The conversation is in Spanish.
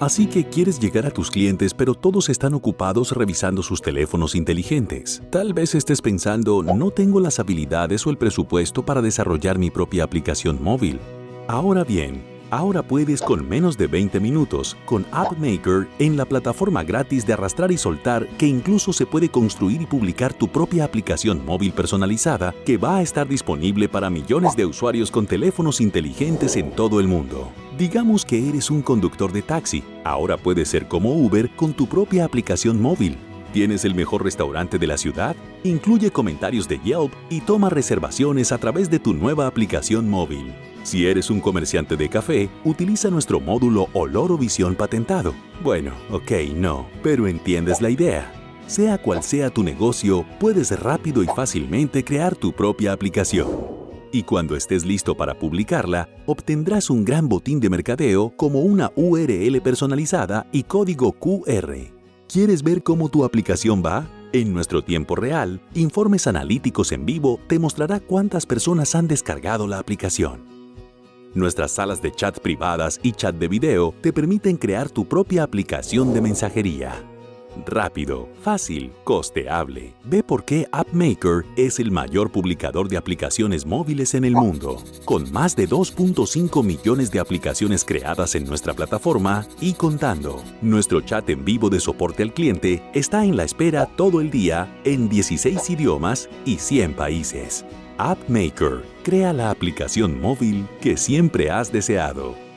Así que quieres llegar a tus clientes, pero todos están ocupados revisando sus teléfonos inteligentes. Tal vez estés pensando, no tengo las habilidades o el presupuesto para desarrollar mi propia aplicación móvil. Ahora bien, ahora puedes con menos de 20 minutos con AppMakr en la plataforma gratis de arrastrar y soltar, que incluso se puede construir y publicar tu propia aplicación móvil personalizada que va a estar disponible para millones de usuarios con teléfonos inteligentes en todo el mundo. Digamos que eres un conductor de taxi, ahora puedes ser como Uber con tu propia aplicación móvil. ¿Tienes el mejor restaurante de la ciudad? Incluye comentarios de Yelp y toma reservaciones a través de tu nueva aplicación móvil. Si eres un comerciante de café, utiliza nuestro módulo Oloro Visión patentado. Bueno, ok, no, pero entiendes la idea. Sea cual sea tu negocio, puedes rápido y fácilmente crear tu propia aplicación. Y cuando estés listo para publicarla, obtendrás un gran botín de mercadeo como una URL personalizada y código QR. ¿Quieres ver cómo tu aplicación va? En nuestro tiempo real, Informes Analíticos en Vivo te mostrará cuántas personas han descargado la aplicación. Nuestras salas de chat privadas y chat de video te permiten crear tu propia aplicación de mensajería. Rápido, fácil, costeable. Ve por qué AppMakr es el mayor publicador de aplicaciones móviles en el mundo, con más de 2.5 millones de aplicaciones creadas en nuestra plataforma y contando. Nuestro chat en vivo de soporte al cliente está en la espera todo el día en 16 idiomas y 100 países. AppMakr, crea la aplicación móvil que siempre has deseado.